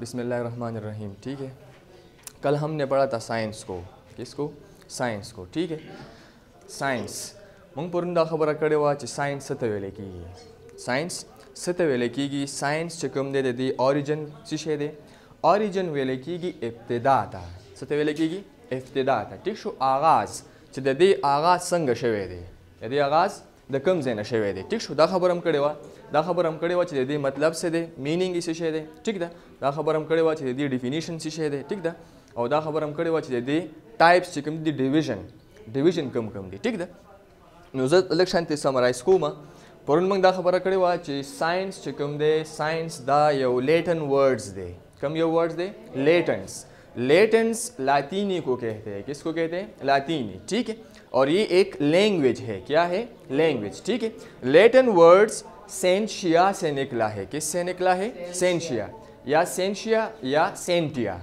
बिस्मिल्लाहिर्रहमानिर्रहीम। ठीक है, कल हमने पढ़ा था साइंस को, किसको? साइंस को। ठीक है, साइंस मंगपुरंदा खबर कड़वा ची साइंस सत वेले की, साइंस सत वेले की। साइंस चकम दे दी ऑरिजन शीशे दे, ऑरिजन वेले की इब्तिदा था, सत वेले की इब्तिदा था। ठीक शो आगाज़ ची दे दी आगाज़ संग शवे दे, यदि आगाज़ द कम जेन शवे दे। ठीक शो दा खबर हम कड़वा, दा खबर हम कड़वा ची दे दी मतलब से दे मीनिंग इसी शे दे। ठीक दा दा खबर हम कड़वा ची दे दी डिफिनीशन शीशे दे। ठीक दा और दा खबर हम कड़वा ची दे दी टाइप्स चिकम दी डिविजन, डिविजन कम कम दी। ठीक दा नुजत अलग शांति समराइज को माँ पर मंग दा खबर कड़े हुआ ची साइंस चिकम दे, साइंस दा यो लेटन वर्ड्स दे, कम यो वर्ड्स दे लेटेंस। लेटेंस लातीनी को कहते हैं, किसको कहते हैं? लातीनी। ठीक है, और ये एक लैंग्वेज है, क्या है? लैंग्वेज। ठीक है, लेटन वर्ड्स सेंशिया से निकला है, किस से निकला है? सेंशिया या सेंशिया या सेंटिया,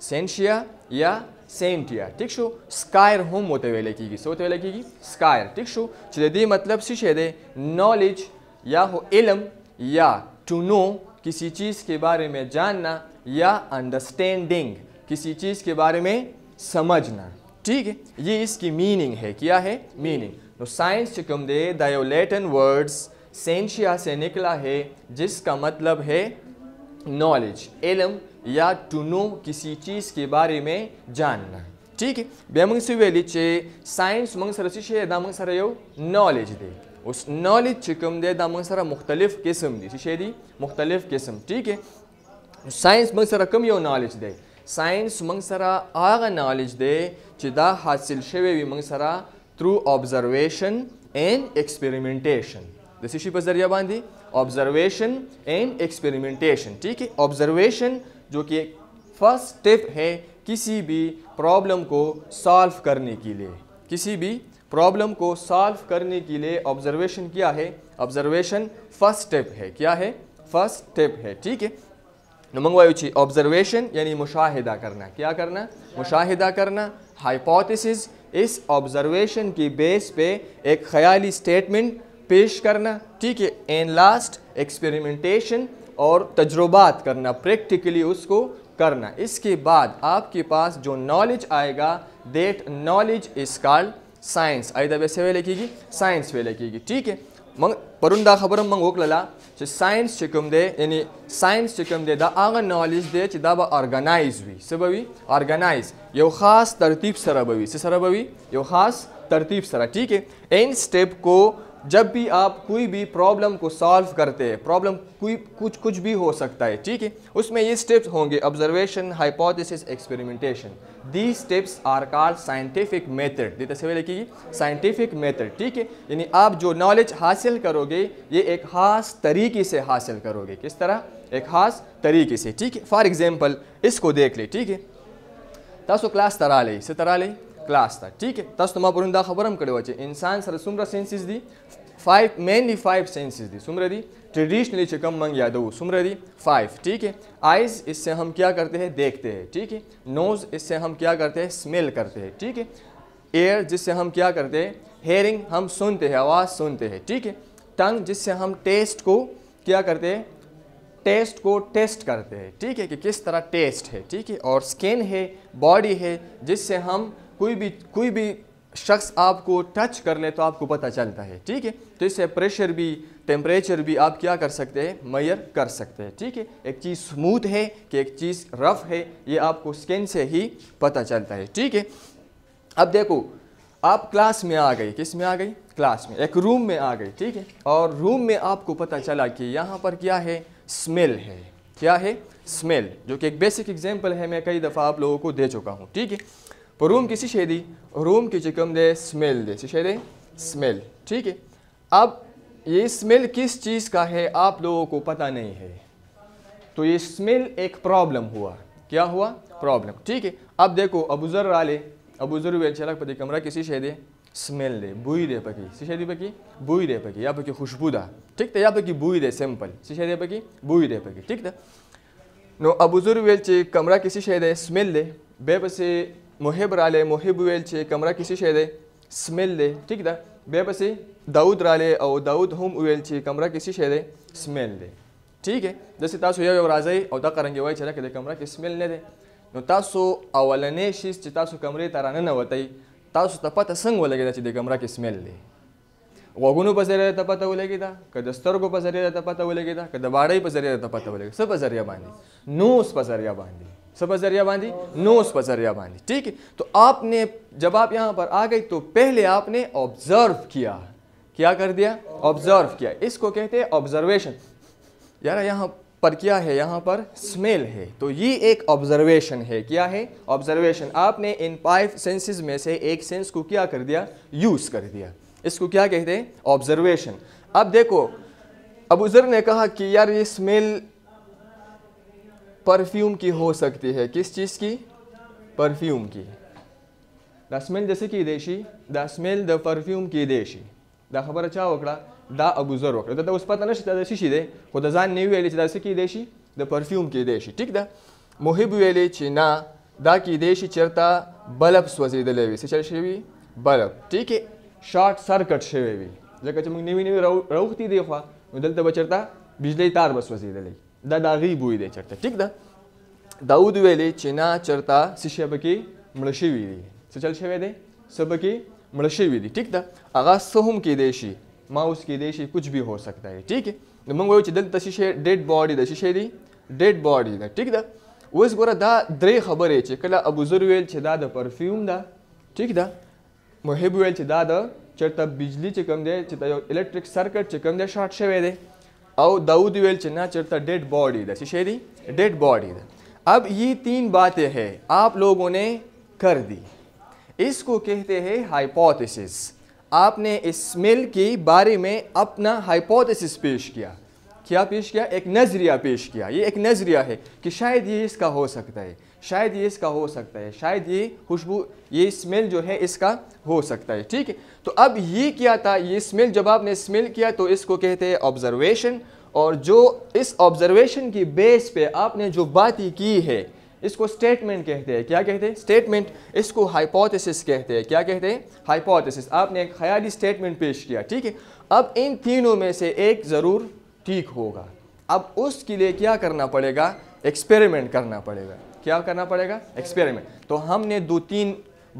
सेंशिया या सेंटिया। ठीक शो स्कायर होम होते हुए लिखेगी, सोते हुए लिखेगी स्कायर। ठीक शो चलिए मतलब शीशे दे नॉलेज या हो इलम या टू नो किसी चीज़ के बारे में जानना या अंडरस्टैंडिंग किसी चीज़ के बारे में समझना। ठीक है, ये इसकी मीनिंग है, क्या है? मीनिंग। तो साइंस चिकम दे दायो लेटन वर्ड्स सेंशिया से निकला है, जिसका मतलब है नॉलेज, इलम या टू नो किसी चीज़ के बारे में जानना। ठीक है, बेमंग से वेली चे साइंस मंग सर शीशे दामंग सर यो नॉलेज दे, उस नॉलेज चिकम दे दामंग सरा मुख्तलिफ किस्म दी शीशे दी मुख्तलिफ किस्म। ठीक है, साइंस मंग सरा कम यो नॉलेज दे, साइंस मंग सरा आगा नॉलेज दे चिदा हासिल शेवे भी मंग सरा थ्रू ऑब्जर्वेशन एंड एक्सपेरिमेंटेशन। शीशी पर जरिया बांधी ऑब्जर्वेशन एंड एक्सपेरिमेंटेशन। ठीक है, ऑब्जर्वेशन जो कि एक फर्स्ट स्टेप है किसी भी प्रॉब्लम को सॉल्व करने के लिए, किसी भी प्रॉब्लम को सॉल्व करने के लिए ऑब्जर्वेशन क्या है? ऑब्जर्वेशन फर्स्ट स्टेप है, क्या है? फर्स्ट स्टेप है। ठीक है, मंगवाई ची ऑब्जर्वेशन यानी मुशाहिदा करना, क्या करना? मुशाहिदा करना। हाइपोथेसिस इस ऑब्जर्वेशन की बेस पे एक ख्याली स्टेटमेंट पेश करना। ठीक है, एंड लास्ट एक्सपेरिमेंटेशन और तजुर्बात करना, प्रैक्टिकली उसको करना। इसके बाद आपके पास जो नॉलेज आएगा that knowledge is called science. आइदा वैसे वे लिखेगी साइंस वे लिखेगी। ठीक है, मंग परुंदा खबर मंग ओकला साइंस चिकम दे यानी साइंस चिकम दे दा आगा नॉलेज दे चिदा बा ऑर्गेनाइज हुई सबवी ऑर्गेनाइज यो खास तरतीब सरबवी से सरबवी यो खास तरतीब सरा। ठीक है, एंड स्टेप को जब भी आप कोई भी प्रॉब्लम को सॉल्व करते हैं, प्रॉब्लम कोई कुछ भी हो सकता है। ठीक है, उसमें ये स्टेप्स होंगे observation hypothesis experimentation. The steps are called scientific method, दी तस्वीर लिखी साइंटिफिक मेथड। ठीक है, यानी आप जो नॉलेज हासिल करोगे ये एक खास तरीके से हासिल करोगे, किस तरह? एक खास तरीके से। ठीक है, फॉर एग्जाम्पल इसको देख ले। ठीक है, तसो क्लास तरा ले इसे तरा ले क्लास था। ठीक है, तस तुम्हारा पुरुंदा खबर हम कड़े वे इंसान सर सुमरा सेंसेस दी फाइव मेनली फाइव सेंसेस दी सुमरा दी ट्रेडिशनली चिकम मंग यादो सुमरा दी फाइव। ठीक है, आइज इससे हम क्या करते हैं? देखते हैं। ठीक है, नोज इससे हम क्या करते हैं? स्मेल करते हैं। ठीक है, एयर जिससे हम क्या करते हैं? हेयरिंग हम सुनते हैं, आवाज़ सुनते हैं। ठीक है, टंग जिससे हम टेस्ट को क्या करते हैं? टेस्ट को टेस्ट करते हैं। ठीक है, कि किस तरह टेस्ट है। ठीक है, और स्किन है, बॉडी है, जिससे हम कोई भी शख्स आपको टच कर ले तो आपको पता चलता है। ठीक है, तो इससे प्रेशर भी टेम्परेचर भी आप क्या कर सकते हैं? मेजर कर सकते हैं। ठीक है, एक चीज़ स्मूथ है कि एक चीज़ रफ है, ये आपको स्किन से ही पता चलता है। ठीक है, अब देखो आप क्लास में आ गए, किस में आ गई? क्लास में, एक रूम में आ गई। ठीक है, और रूम में आपको पता चला कि यहाँ पर क्या है? स्मेल है, क्या है? स्मेल, जो कि एक बेसिक एग्जाम्पल है, मैं कई दफ़ा आप लोगों को दे चुका हूँ। ठीक है, पर रूम किसी शे दी रूम की चिकम दे स्मेल दे शीशे दे स्मेल। ठीक है, अब ये स्मेल किस चीज़ का है आप लोगों को पता नहीं है, तो ये स्मेल एक प्रॉब्लम हुआ, क्या हुआ? प्रॉब्लम। ठीक है, अब देखो अबूजर वाले अबूजर वेल पति कमरा किसी शे दे स्मेल दे बुई दे पकी शीशे दी पकी बुई दे पकी या पकी खुशबूदा। ठीक था, या पकी बुई दे सिंपल शीशे दे पकी बुई दे पकी। ठीक था, नो अबूजर वेल चे कमरा किसी शे दे स्मेल दे बेबसे मुहिब राले मुहिब वेल चे कमरा किसी शे दे स्मेल दे। ठीक था, बेपसी दाऊद राले और दाऊद होम वेल चे कमरा किसी शे दे स्मेल दे। ठीक है. जसे तासो यो राजाई او د قرنګي وای چې د کمره کې سمیل نه دي نو تاسو اولنې شی چې تاسو کمرې ترانه نه وتی تاسو ته پته څنګه ولګی چې د کمره کې سمیل دي وګونو په ذریعہ ته پته ولګی دا کده سترګو په ذریعہ ته پته ولګی دا کده باړې په ذریعہ ته پته ولګی سب ذریعہ باندې نوس په ذریعہ باندې سب ذریعہ باندې نوस په ذریعہ باندې ठीक है. तो आपने जब आप यहां पर आ गए तो पहले आपने ऑब्जर्व किया, क्या कर दिया? ऑब्जर्व किया. इसको कहते हैं ऑब्जर्वेशन. यार यहाँ पर क्या है? यहाँ पर स्मेल है तो ये एक ऑब्जर्वेशन है. क्या है? ऑब्जर्वेशन. आपने इन 5 सेंसेस में से एक सेंस को क्या कर दिया? यूज़ कर दिया. इसको क्या कहते हैं? ऑब्जर्वेशन. अब देखो अबू जर ने कहा कि यार ये स्मेल परफ्यूम की हो सकती है. किस चीज़ की? परफ्यूम की. द स्मेल जैसे कि देशी द स्मेल द परफ्यूम की देशी दा खबर अच्छा वकड़ा दा अबू जर वकड़ा तो उस पता नशी दा शीशी दे खुद जान नहीं वेली दा से की देशी द परफ्यूम की देशी ठीक दा मुहिब वेली चिना दा की देशी चरता बल्ब स्वजी दे लेवी से चल शेवी बल्ब ठीक है. शॉर्ट सर्किट शेवी जगह चमक नेवी नेवी रोकती देखा उदल तो बचरता बिजली तार बस वजी दे लेगी दा दागी बुई दे चरता ठीक दा दाऊद वेली चिना चरता शिशे बकी मलशीवी दी से चल शेवे दे सबकी मलशीवी दी ठीक दा आगा सोहम की देशी माउस की देशी कुछ भी हो सकता है ठीक है. मंग वो चिदल तशीशे डेड बॉडी द शीशे दी डेड बॉडी द ठीक दा वस गोरा दा द्रे खबर है चे कला अबू जर वेल छे दा द परफ्यूम दा ठीक दा मोहिब वेल छे दा द चरता बिजली चे कम दे चे इलेक्ट्रिक सर्किट चे कम दे शॉर्ट शेवे दे और दाऊद वेल छे ना चरता डेड बॉडी द शीशे दी डेड बॉडी द. अब ये 3 बातें हैं आप लोगों ने कर दी. इसको कहते हैं हाइपोथेसिस. आपने इस स्मेल के बारे में अपना हाइपोथेसिस पेश किया. क्या पेश किया? एक नज़रिया पेश किया. ये एक नज़रिया है कि शायद ये इसका हो सकता है, शायद ये इसका हो सकता है, शायद ये खुशबू ये स्मेल जो है इसका हो सकता है ठीक है. तो अब ये क्या था? ये स्मेल जब आपने स्मेल किया तो इसको कहते हैं ऑब्जर्वेशन. और जो इस ऑब्जर्वेशन की बेस पे आपने जो बातें की है इसको स्टेटमेंट कहते हैं. क्या कहते हैं? स्टेटमेंट. इसको हाइपोथेसिस कहते हैं. क्या कहते हैं? हाइपोथेसिस. आपने एक ख्याली स्टेटमेंट पेश किया ठीक है. अब इन तीनों में से एक ज़रूर ठीक होगा. अब उसके लिए क्या करना पड़ेगा? एक्सपेरिमेंट करना पड़ेगा. क्या करना पड़ेगा? एक्सपेरिमेंट. तो हमने 2-3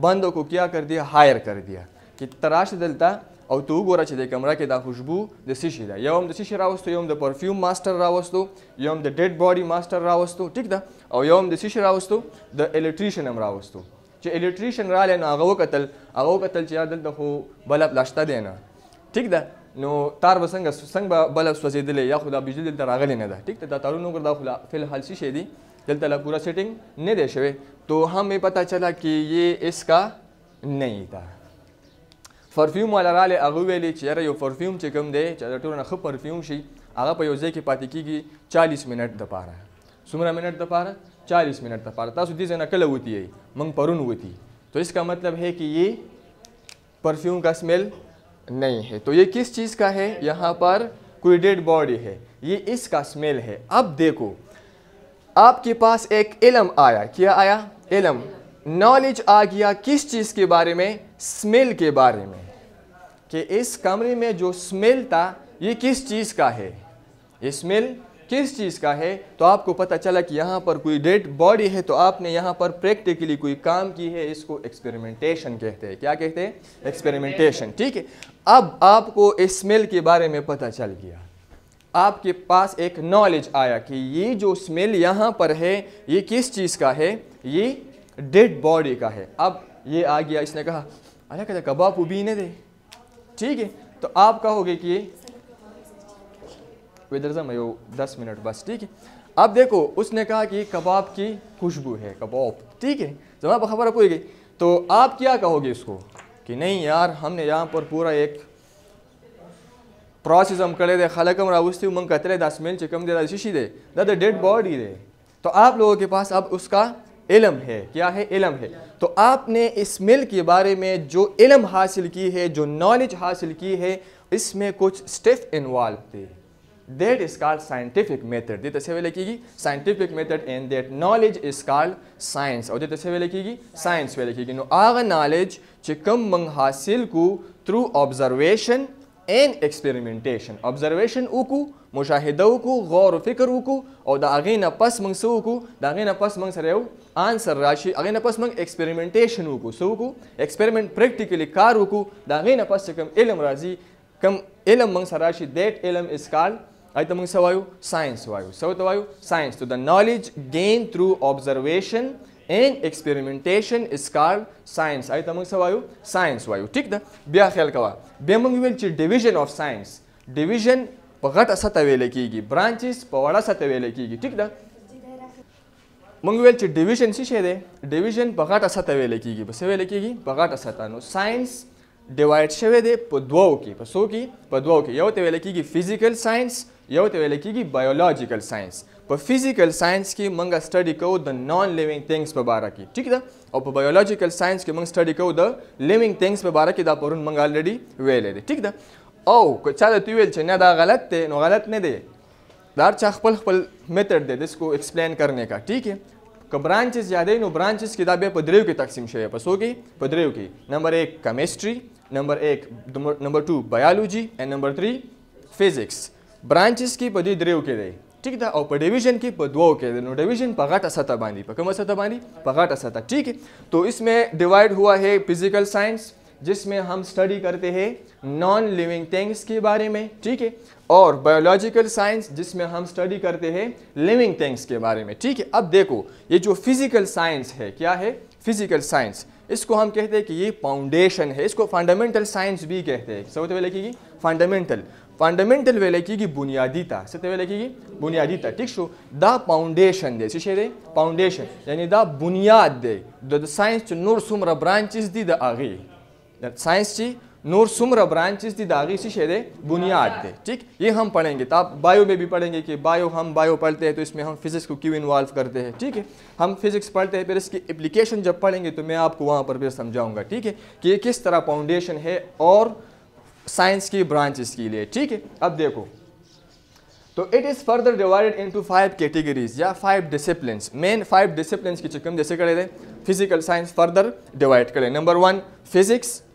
बंदों को क्या कर दिया? हायर कर दिया कि तराश दलता और तू गोरा छे कमरा के दा खुशबू द शीशी दा यम द शीशी रावस्तु यम द परफ्यूम मास्टर रावस्तु यम द डेड बॉडी मास्टर रावस्तु ठीक दा और यम द शीशी रावस्तु द इलेक्ट्रीशियन हम रावस्तु जे इलेक्ट्रीशियन रा लेना आगो कतल चे यादल द हो बल्ब लाश्ता देना ठीक दा नो तार बसंग संग बल्ब स्वजे दिले या खुदा बिजली दिल रागले ना दा ठीक दा तारू नो कर दा खुला फिलहाल शीशे दी दिल तला पूरा सेटिंग ने दे शेवे. तो हमें पता चला कि ये इसका नहीं था. परफ्यूम वाला राले अगो वेली चेहरा यो परफ्यूम चे कम दे चेहरा टोर नख परफ्यूम शी आगा पे योजे की पाती की 40 मिनट द पारा 15 मिनट द पारा 40 मिनट द पारा तासु दीजे नकल होती है मंग परुन होती. तो इसका मतलब है कि ये परफ्यूम का स्मेल नहीं है. तो ये किस चीज़ का है? यहाँ पर कोई डेड बॉडी है, ये इसका स्मेल है. अब देखो आपके पास एक इलम आया. क्या आया? इलम, नॉलेज आ गया. किस चीज़ के बारे में? स्मेल के बारे में कि इस कमरे में जो स्मेल था ये किस चीज़ का है, ये स्मेल किस चीज़ का है. तो आपको पता चला कि यहाँ पर कोई डेड बॉडी है. तो आपने यहाँ पर प्रैक्टिकली कोई काम की है. इसको एक्सपेरिमेंटेशन कहते हैं. क्या कहते हैं? एक्सपेरिमेंटेशन ठीक है. अब आपको इस स्मेल के बारे में पता चल गया. आपके पास एक नॉलेज आया कि ये जो स्मेल यहाँ पर है ये किस चीज़ का है, ये डेड बॉडी का है. अब ये आ गया, इसने कहा अरे कहते कबाब उबी ने दे ठीक है. तो आप कहोगे कि वेदर से मैं 10 मिनट बस ठीक है. अब देखो उसने कहा कि कबाब की खुशबू है, कबाब ठीक है. जब आप खबर पूरी गई तो आप क्या कहोगे इसको कि नहीं यार हमने यहाँ पर पूरा एक प्रोसेस हम करे दे खाला कम रावस्ती उमंग कतरे 10 मिल चिकम दे शीशी दे दा डेड बॉडी दे. तो आप लोगों के पास अब उसका इलम है. क्या है? इलम है. तो आपने इस स्मेल के बारे में जो इलम हासिल की है, जो नॉलेज हासिल की है, इसमें कुछ स्टेप इन्वॉल्व थे. That is called scientific method. ये तस्वीर लिखेगी scientific method and that knowledge is called science. और ये तस्वीर लिखेगी साइंस वे लिखेगी. नो आग नॉलेज चिकम मंग हासिल को through observation and experimentation. Observation उकू مشاهده وکړو، غور او فکر وکړو او د هغې نه پس موږ څه وکړو، د هغې نه پس موږ سره یو آنسر راشي. هغې نه پس موږ ایکسپریمنټیشن وکړو، څه وکړو، ایکسپریمنټ پریکټیکلي کار وکړو. د هغې نه پس چې کوم علم راځي، کوم علم موږ سره راشي، دیټ علم از کال هغې ته موږ څه وایو، ساینس وایو. څه ورته وایو، ساینس. تو د نالج ګین تھرو observation and experimentation is called science. आई तमंग सवायू साइंस वायू. ठीक द बिया ख्याल कवा बे मंग विल ची डिवीजन ऑफ साइंस. डिवीजन पगट असत वेले कीगी, ब्रांचेस पवड़ा सत वेले कीगी. ठीक द मंग विल ची डिवीजन सी छे दे, डिवीजन पगट असत वेले कीगी, बस वेले कीगी पगट असतानो. साइंस डिवाइड छवे दे पदवो की, पसो की पदवो की. यो ते वेले कीगी फिजिकल साइंस, यो ते वेले कीगी बायोलॉजिकल साइंस. पर फिजिकल साइंस की मंग स्टडी को द नॉन लिविंग थिंग्स पर बारा की. ठीक है, और पर बायोलॉजिकल साइंस की मंग स्टडी को द लिविंग थिंग्स पर बारा की. दा पर मंग ऑलरेडी वे ले दे. ठीक है, और चाहे तू वेल चेना दा गलत थे नो गलत नहीं दे, दार चाह खपल खपल मेथड दे इसको एक्सप्लेन करने का. ठीक है, क ब्रांचेस याद है नो ब्रांचेस की दाबे पदरेव की तकसीम शे पसो की पदरेव की. नंबर एक chemistry, number 1, number 2 biology and number 3 physics. Branches की पदी द्रेव के दे. ठीक था, और पर डिवीजन की पदवों के दोनों डिवीजन पगाट असता बांधी, पकम असता बांधी पगाट असता. ठीक है, तो इसमें डिवाइड हुआ है फिजिकल साइंस, जिसमें हम स्टडी करते हैं नॉन लिविंग थिंग्स के बारे में. ठीक है, और बायोलॉजिकल साइंस, जिसमें हम स्टडी करते हैं लिविंग थिंग्स के बारे में. ठीक है, अब देखो ये जो फिजिकल साइंस है, क्या है फिजिकल साइंस, इसको हम कहते हैं कि ये फाउंडेशन है, इसको फंडामेंटल साइंस भी कहते हैं. सबसे पहले की फंडामेंटल, फंडामेंटल वेले की बुनियादीता, सबसे पहले की बुनियादीता. ठीक शो द फाउंडेशन दे, शीशे दे फाउंडेशन यानी द बुनियाद दे. द साइंस नूर सुमरा ब्रांचेस दी द आगे, साइंस ची नूर सुमरा ब्रांचेस दी दागी शीशे दे बुनियाद दे. ठीक, ये हम पढ़ेंगे, तो आप बायो में भी पढ़ेंगे कि बायो, हम बायो पढ़ते हैं तो इसमें हम फिजिक्स को क्यों इन्वॉल्व करते हैं. ठीक है, हम फिजिक्स पढ़ते हैं फिर इसकी एप्लीकेशन जब पढ़ेंगे तो मैं आपको वहाँ पर भी समझाऊंगा. ठीक है, कि ये किस तरह फाउंडेशन है और साइंस की ब्रांचेस के लिए. ठीक है, अब देखो तो it is further divided into 5 categories या 5 डिसिप्लिन्स. मेन 5 डिसिप्लिन्स की चक्कम जैसे करे दे फिजिकल साइंस फर्दर डिवाइड करें. नंबर 1 फिजिक्स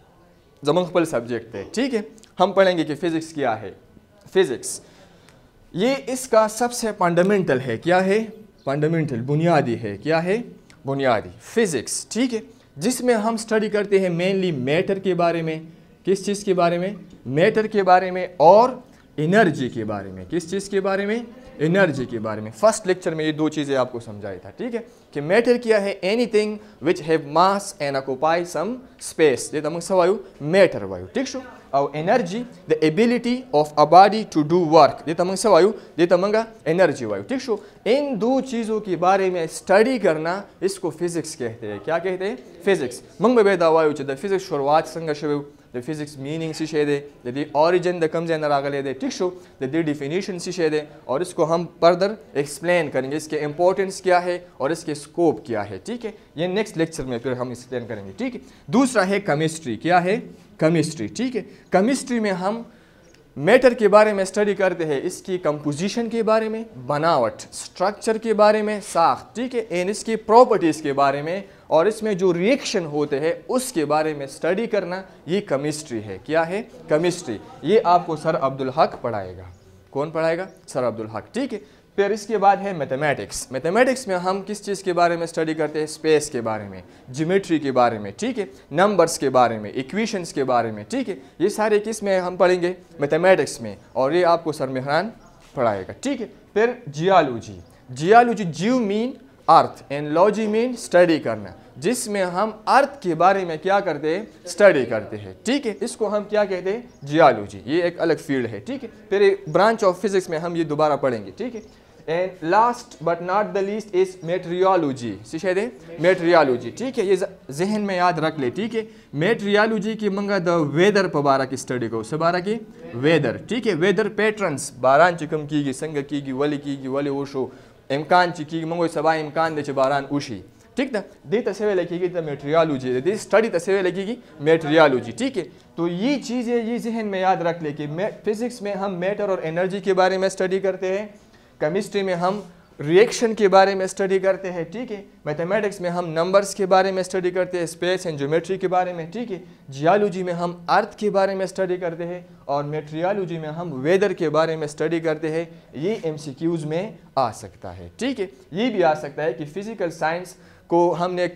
जमंगपल सब्जेक्ट है. ठीक है, हम पढ़ेंगे कि फिजिक्स क्या है. फिजिक्स ये इसका सबसे फंडामेंटल है, क्या है फंडामेंटल, बुनियादी है, क्या है बुनियादी फिजिक्स. ठीक है, जिसमें हम स्टडी करते हैं मेनली मैटर के बारे में. किस चीज़ के बारे में? मैटर के बारे में और एनर्जी के बारे में. किस चीज़ के बारे में? एनर्जी के बारे में. फर्स्ट लेक्चर में ये 2 चीज़ें आपको समझाई था. ठीक है, कि मैटर क्या है? Anything which have mass and occupy some space, ये तमंग सवायु मैटर वायु. ठीक शो, और energy the ability of a body to do work, ये तमंग सवायु, ये तमंगा एनर्जी वायु. ठीक शो, इन 2 चीज़ों के बारे में स्टडी करना, इसको फिजिक्स कहते हैं. क्या कहते हैं? फिजिक्स. मंग में बेदा वायु च द फिजिक्स शुरुआत संघर्ष द फिजिक्स मीनिंग सी शेदे, दी ऑरिजिन द कम जैन आगे दे. ठीक शो, दी डिफिनीशन सी शेदे, और इसको हम फर्दर एक्सप्लेन करेंगे, इसके इंपॉर्टेंस क्या है और इसके स्कोप क्या है. ठीक है, ये नेक्स्ट लेक्चर में फिर हम एक्सप्लेन करेंगे. ठीक है, दूसरा है केमिस्ट्री. क्या है? केमिस्ट्री. ठीक है, केमिस्ट्री में हम मैटर के बारे में स्टडी करते हैं, इसकी कंपोजिशन के बारे में, बनावट, स्ट्रक्चर के बारे में, साख. ठीक है, एंड इसकी प्रॉपर्टीज़ के बारे में और इसमें जो रिएक्शन होते हैं उसके बारे में स्टडी करना, ये केमिस्ट्री है. क्या है? केमिस्ट्री. ये आपको सर अब्दुल हक पढ़ाएगा. कौन पढ़ाएगा? सर अब्दुल हक. ठीक है, फिर इसके बाद है मैथमेटिक्स. मैथमेटिक्स में हम किस चीज़ के बारे में स्टडी करते हैं? स्पेस के बारे में, ज्योमेट्री के बारे में. ठीक है, नंबर्स के बारे में, इक्वेशंस के बारे में. ठीक है, ये सारे किस में हम पढ़ेंगे? मैथमेटिक्स में, और ये आपको सर मेहरान पढ़ाएगा. ठीक है, फिर जियालॉजी. जियालॉजी, जीव mean earth and logy mean study करना, जिसमें हम अर्थ के बारे में क्या करते हैं? स्टडी करते हैं. ठीक है, इसको हम क्या कहते हैं? जियालॉजी. ये एक अलग फील्ड है. ठीक है, फिर ब्रांच ऑफ फिजिक्स में हम ये दोबारा पढ़ेंगे. ठीक है, and last but not the least is meteorology. शायद है मेटेरियोलॉजी. ठीक है, ये जहन में याद रख ले. ठीक है, मेटेरियोलॉजी की मंगा द वेदर पर बारा की स्टडी को सबारा की वेदर. ठीक है, वेदर पैटर्न्स बारान चिकम कीगी, संग कीगी, वली कीगी, वली ओशो इम्कान चिकी मंगो सबा इम्कान दे बारान उशी. ठीक ना, दे तस्वीरें लगेगी द मेटेरियोलॉजी, दे स्टडी तस्वीरें लगेगी मेटेरियोलॉजी. ठीक है, तो ये चीज़ें ये जहन में याद रख ले कि फिजिक्स में हम मैटर और एनर्जी के बारे में स्टडी करते हैं, केमिस्ट्री में हम रिएक्शन के बारे में स्टडी करते हैं, ठीक है। मैथमेटिक्स में हम नंबर्स के बारे में स्टडी करते हैं, स्पेस एंड ज्योमेट्री के बारे में, ठीक है। जियोलॉजी में हम अर्थ के बारे में स्टडी करते हैं और मेट्रियोलॉजी में हम वेदर के बारे में स्टडी करते हैं। ये एमसीक्यूज में आ सकता है, ठीक है। ये भी आ सकता है कि फिजिकल साइंस को हमने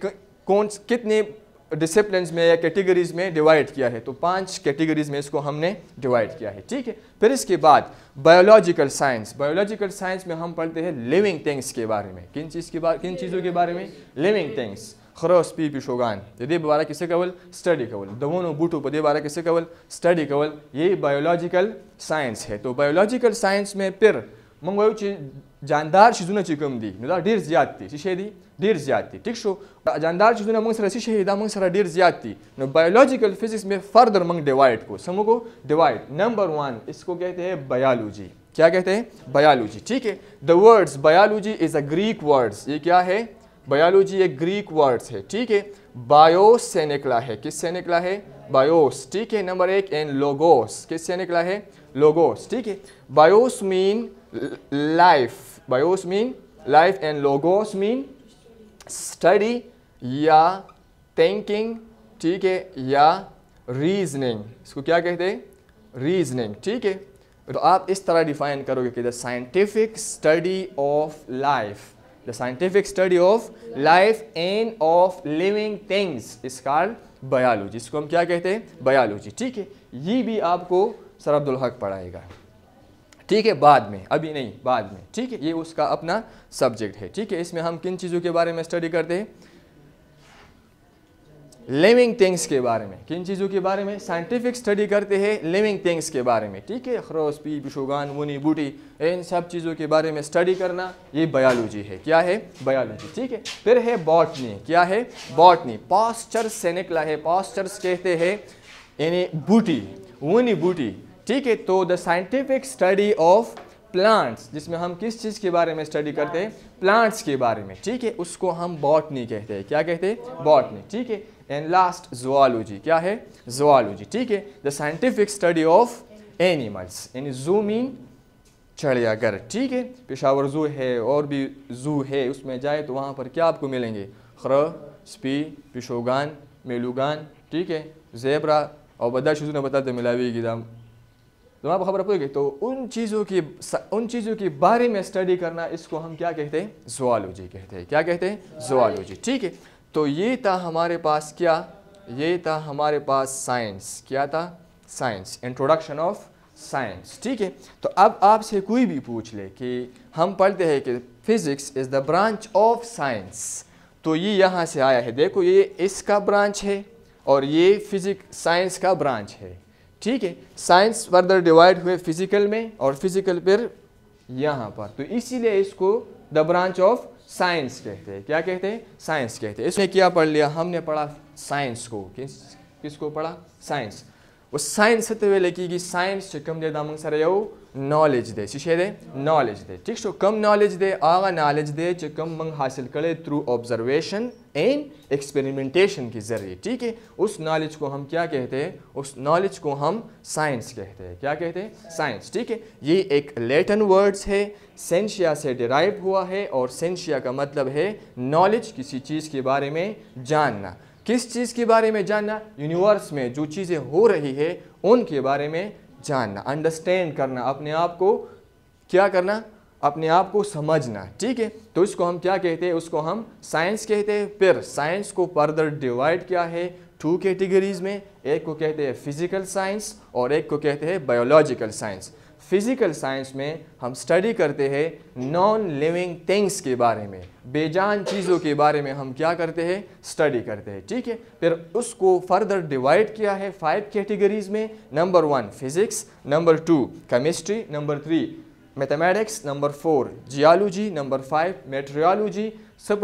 कितने डिसिप्लिन्स में या कैटेगरीज में डिवाइड किया है, तो 5 कैटेगरीज में इसको हमने डिवाइड किया है, ठीक है। फिर इसके बाद बायोलॉजिकल साइंस, बायोलॉजिकल साइंस में हम पढ़ते हैं लिविंग थिंग्स के बारे में। किन चीज़ों के बारे में? Living things. खरोस पी पिशोगान दे बारा किसे कवल? स्टडी कवल। दवोनो बूटो दे बारा किसे कवल? स्टडी कवल। ये बायोलॉजिकल साइंस है। तो बायोलॉजिकल साइंस में फिर मंगवायो जानदार चीजों ची कम दी ना डीर ज्यादती शीशे दी डीर ज्यादती, ठीक शो जानदार चीजों मंग सरा शीशे दा मंग सरा डीर ज्यादती न। बायोलॉजिकल फिजिक्स में फर्दर मंग डिवाइड को समूह को डिवाइड। नंबर 1 इसको कहते हैं बायोलॉजी। क्या कहते हैं? बायोलॉजी, ठीक है। The words biology is a Greek words. ये क्या है? बायोलॉजी एक ग्रीक वर्ड्स है, ठीक है। बायोस से निकला है। किससे निकला है? बायोस, ठीक है। Number 1 and logos. किससे निकला है? लोगोस, ठीक है। Bios mean life, bios mean life and logos mean study या थिंकिंग, ठीक है, या रीजनिंग। इसको क्या कहते हैं? रीजनिंग, ठीक है। तो आप इस तरह डिफाइन करोगे कि the scientific study of life, the scientific study of life and of living things is called biology. इसको हम क्या कहते हैं? बायोलॉजी, ठीक है। ये भी आपको सर अब्दुल हक पढ़ाएगा, ठीक है, बाद में, अभी नहीं, बाद में, ठीक है। ये उसका अपना सब्जेक्ट है, ठीक है। इसमें हम किन चीज़ों के बारे में स्टडी करते हैं? लिविंग थिंग्स के बारे में। किन चीज़ों के बारे में? साइंटिफिक स्टडी करते हैं लिविंग थिंग्स के बारे में, ठीक है। खरोस पी पिशोगान मुनी बूटी इन सब चीज़ों के बारे में स्टडी करना, ये बायोलॉजी है। क्या है? बायोलॉजी, ठीक है। फिर है बॉटनी। क्या है? बॉटनी पॉस्चर्स से निकला है। पॉस्चर्स कहते हैं यानी बूटी, वनी बूटी, ठीक है। तो the scientific study of plants, जिसमें हम किस चीज़ के बारे में स्टडी करते हैं? प्लांट्स के बारे में, ठीक है। उसको हम बॉटनी कहते हैं। क्या कहते हैं? बॉटनी, ठीक है। And last zoology. क्या है? ज़ूलॉजी, ठीक है। The scientific study of animals, यानी ज़ू मीन चिड़ियाघर, ठीक है। पेशावर ज़ू है और भी ज़ू है, उसमें जाए तो वहाँ पर क्या आपको मिलेंगे? खरस पी पिशोगान मेलुगान, ठीक है, ज़ेबरा और बदा चीज़ों ने बताते मिलावेगी दाम तो आप खबर रखोगे। तो उन चीज़ों के बारे में स्टडी करना, इसको हम क्या कहते हैं? ज़ूलॉजी कहते हैं। क्या कहते हैं? ज़ूलॉजी, ठीक है। तो ये था हमारे पास क्या? ये था हमारे पास साइंस। क्या था? साइंस, इंट्रोडक्शन ऑफ साइंस, ठीक है। तो अब आपसे कोई भी पूछ ले कि हम पढ़ते हैं कि physics is the branch of science, तो ये यहाँ से आया है। देखो ये इसका ब्रांच है और ये फिज़िक्स साइंस का ब्रांच है, ठीक है। साइंस फर्दर डिवाइड हुए फिजिकल में और फिजिकल पर यहाँ पर, तो इसीलिए इसको द ब्रांच ऑफ साइंस कहते हैं। क्या कहते हैं? साइंस कहते हैं। इसमें क्या पढ़ लिया हमने? पढ़ा साइंस को। किसको पढ़ा? साइंस। वो साइंस सत्य वे लेकी कि साइंस कम दे दामंग सर यो नॉलेज दे शीशे दे नॉलेज दे, ठीक सो कम नॉलेज दे आगा नॉलेज दे जो कम मंग हासिल करे थ्रू ऑब्जर्वेशन एंड एक्सपेरिमेंटेशन के जरिए, ठीक है। उस नॉलेज को हम क्या कहते हैं? उस नॉलेज को हम साइंस कहते हैं। क्या कहते हैं? साइंस, ठीक है। ये एक लैटिन वर्ड्स है, सेंशिया से डिराइव हुआ है और सेंशिया का मतलब है नॉलेज, किसी चीज़ के बारे में जानना। किस चीज़ के बारे में जानना? यूनिवर्स में जो चीज़ें हो रही है उनके बारे में जानना, अंडरस्टैंड करना, अपने आप को क्या करना? अपने आप को समझना, ठीक है। तो इसको हम क्या कहते हैं? उसको हम साइंस कहते हैं। फिर साइंस को फर्दर डिवाइड किया है 2 कैटेगरीज में, एक को कहते हैं फिजिकल साइंस और एक को कहते हैं बायोलॉजिकल साइंस। फिजिकल साइंस में हम स्टडी करते हैं नॉन लिविंग थिंग्स के बारे में, बेजान चीज़ों के बारे में हम क्या करते हैं? स्टडी करते हैं, ठीक है। फिर उसको फर्दर डिवाइड किया है 5 कैटेगरीज में। Number 1 physics, number 2 chemistry, number 3 mathematics, number 4 geology, number 5 meteorology. सब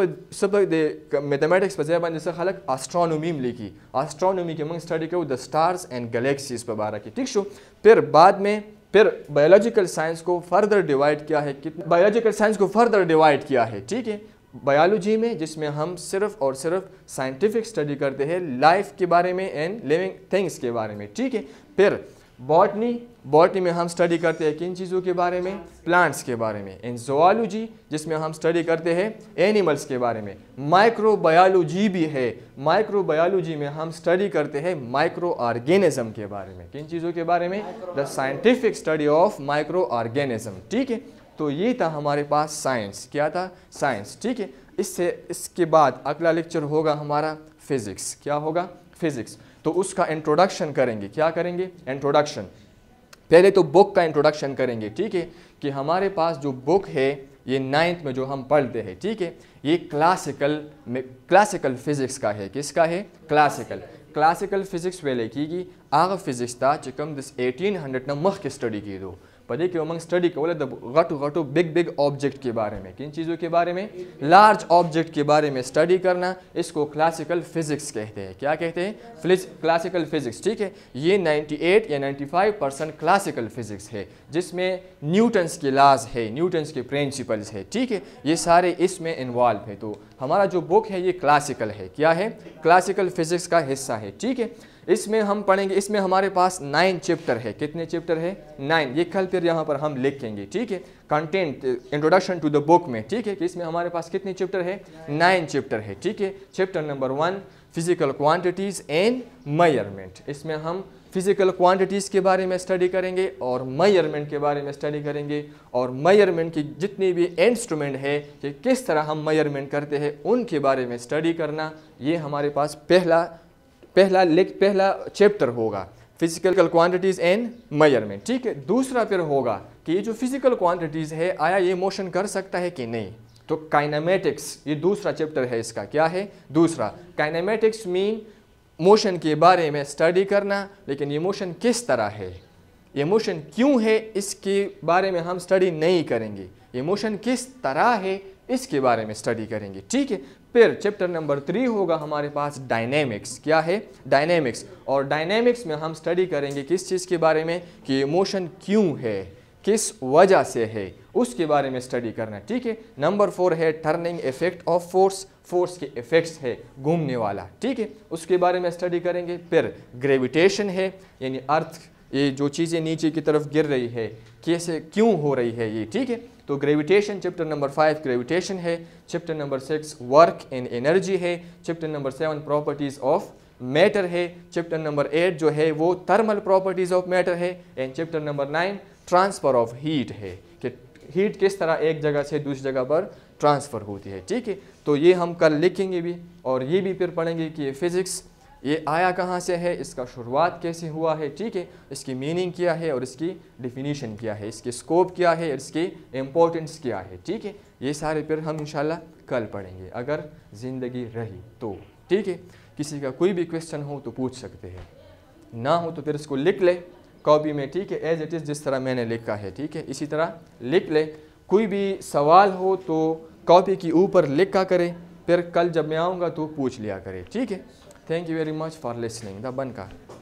मैथमेटिक्स पर जैबान जैसे खालक एस्ट्रोनॉमी में लिखी, एस्ट्रोनॉमी के मंग स्टडी करो द स्टार्स एंड गैलेक्सीज पर बारा की, ठीक शो। फिर बाद में फिर बायोलॉजिकल साइंस को फर्दर डिवाइड किया है, कितना बायोलॉजिकल साइंस को फर्दर डिवाइड किया है, ठीक है। बायोलॉजी में जिसमें हम सिर्फ और सिर्फ साइंटिफिक स्टडी करते हैं लाइफ के बारे में एंड लिविंग थिंग्स के बारे में, ठीक है। फिर बॉटनी में हम स्टडी करते हैं किन चीज़ों के बारे में, प्लांट्स के बारे में। एंड ज़ूलॉजी जिसमें हम स्टडी करते हैं एनिमल्स के बारे में। माइक्रोबायोलॉजी भी है, माइक्रोबायोलॉजी में हम स्टडी करते हैं माइक्रो ऑर्गेनिज्म के बारे में। किन चीज़ों के बारे में? The scientific study of micro organism. ठीक है, तो ये था हमारे पास साइंस। क्या था? साइंस। ठीक है, इससे इसके बाद अगला लेक्चर होगा हमारा फिज़िक्स। क्या होगा? फिज़िक्स। तो उसका इंट्रोडक्शन करेंगे। क्या करेंगे? इंट्रोडक्शन। पहले तो बुक का इंट्रोडक्शन करेंगे। ठीक है, कि हमारे पास जो बुक है ये 9th में जो हम पढ़ते हैं, ठीक है, ये क्लासिकल फिज़िक्स का है। किसका है? क्लासिकल फिज़िक्स वेले की आग फिज़िक्स था चिकम दिस 1800 ना मख के स्टडी की दो पदे के उमंग स्टडी के बोले घटो घटो बिग ऑब्जेक्ट के बारे में। किन चीज़ों के बारे में? लार्ज ऑब्जेक्ट के बारे में स्टडी करना, इसको क्लासिकल फिज़िक्स कहते हैं। क्या कहते हैं? Classical physics. ठीक है, ये 98 या 95% क्लासिकल फिज़िक्स है, जिसमें न्यूटन्स के लाज है, न्यूटन्स के प्रिंसिपल्स है। ठीक है, ये सारे इसमें इन्वॉल्व है। तो हमारा जो बुक है ये क्लासिकल है। क्या है? क्लासिकल फिज़िक्स का हिस्सा है। ठीक है, इसमें हम पढ़ेंगे। इसमें हमारे पास 9 चैप्टर है। कितने चैप्टर है? 9। ये कल फिर यहाँ पर हम लिखेंगे। ठीक है, content introduction to the book में। ठीक है, कि इसमें हमारे पास कितने चैप्टर है? 9 चैप्टर है। ठीक है, chapter number 1 physical quantities and measurement. इसमें हम फिजिकल क्वांटिटीज़ के बारे में स्टडी करेंगे और मेजरमेंट के बारे में स्टडी करेंगे, और मेजरमेंट की जितने भी इंस्ट्रूमेंट है कि किस तरह हम मेजरमेंट करते हैं उनके बारे में स्टडी करना। ये हमारे पास पहला चैप्टर होगा फिजिकल क्वांटिटीज़ एंड मेजरमेंट। ठीक है, दूसरा फिर होगा कि ये जो फिजिकल क्वांटिटीज़ है आया ये मोशन कर सकता है कि नहीं, तो काइनेमेटिक्स। ये दूसरा चैप्टर है इसका। क्या है? दूसरा। काइनेमेटिक्स मीन मोशन के बारे में स्टडी करना, लेकिन ये मोशन किस तरह है, ये मोशन क्यों है, इसके बारे में हम स्टडी नहीं करेंगे। ये मोशन किस तरह है इसके बारे में स्टडी करेंगे। ठीक है, फिर चैप्टर नंबर 3 होगा हमारे पास डायनेमिक्स। क्या है? डायनेमिक्स। और डायनेमिक्स में हम स्टडी करेंगे किस चीज़ के बारे में, कि ये मोशन क्यों है, किस वजह से है, उसके बारे में स्टडी करना। ठीक है, नंबर 4 है turning effect of force. Force के इफेक्ट्स है घूमने वाला। ठीक है, उसके बारे में स्टडी करेंगे। फिर ग्रेविटेशन है, यानी अर्थ ये जो चीज़ें नीचे की तरफ गिर रही है कैसे क्यों हो रही है ये। ठीक है, तो ग्रेविटेशन चैप्टर नंबर 5 ग्रेविटेशन है। Chapter number 6 work and energy है। Chapter number 7 properties of matter है। चैप्टर नंबर 8 जो है वो थर्मल प्रॉपर्टीज़ ऑफ मैटर है। And chapter number 9 transfer of heat है, कि हीट किस तरह एक जगह से दूसरी जगह पर ट्रांसफ़र होती है। ठीक है, तो ये हम कल लिखेंगे भी, और ये भी फिर पढ़ेंगे कि ये फिज़िक्स ये आया कहाँ से है, इसका शुरुआत कैसे हुआ है। ठीक है, इसकी मीनिंग क्या है और इसकी डिफिनीशन क्या है, इसके स्कोप क्या है, इसकी इम्पोर्टेंस क्या है। ठीक है, ये सारे फिर हम इंशाल्लाह कल पढ़ेंगे, अगर ज़िंदगी रही तो। ठीक है, किसी का कोई भी क्वेश्चन हो तो पूछ सकते हैं, ना हो तो फिर इसको लिख ले कॉपी में। ठीक है, एज इट इज़ जिस तरह मैंने लिखा है। ठीक है, इसी तरह लिख ले। कोई भी सवाल हो तो कॉपी के ऊपर लिखा करें, फिर कल जब मैं आऊँगा तो पूछ लिया करें। ठीक है, thank you very much for listening. The Banka.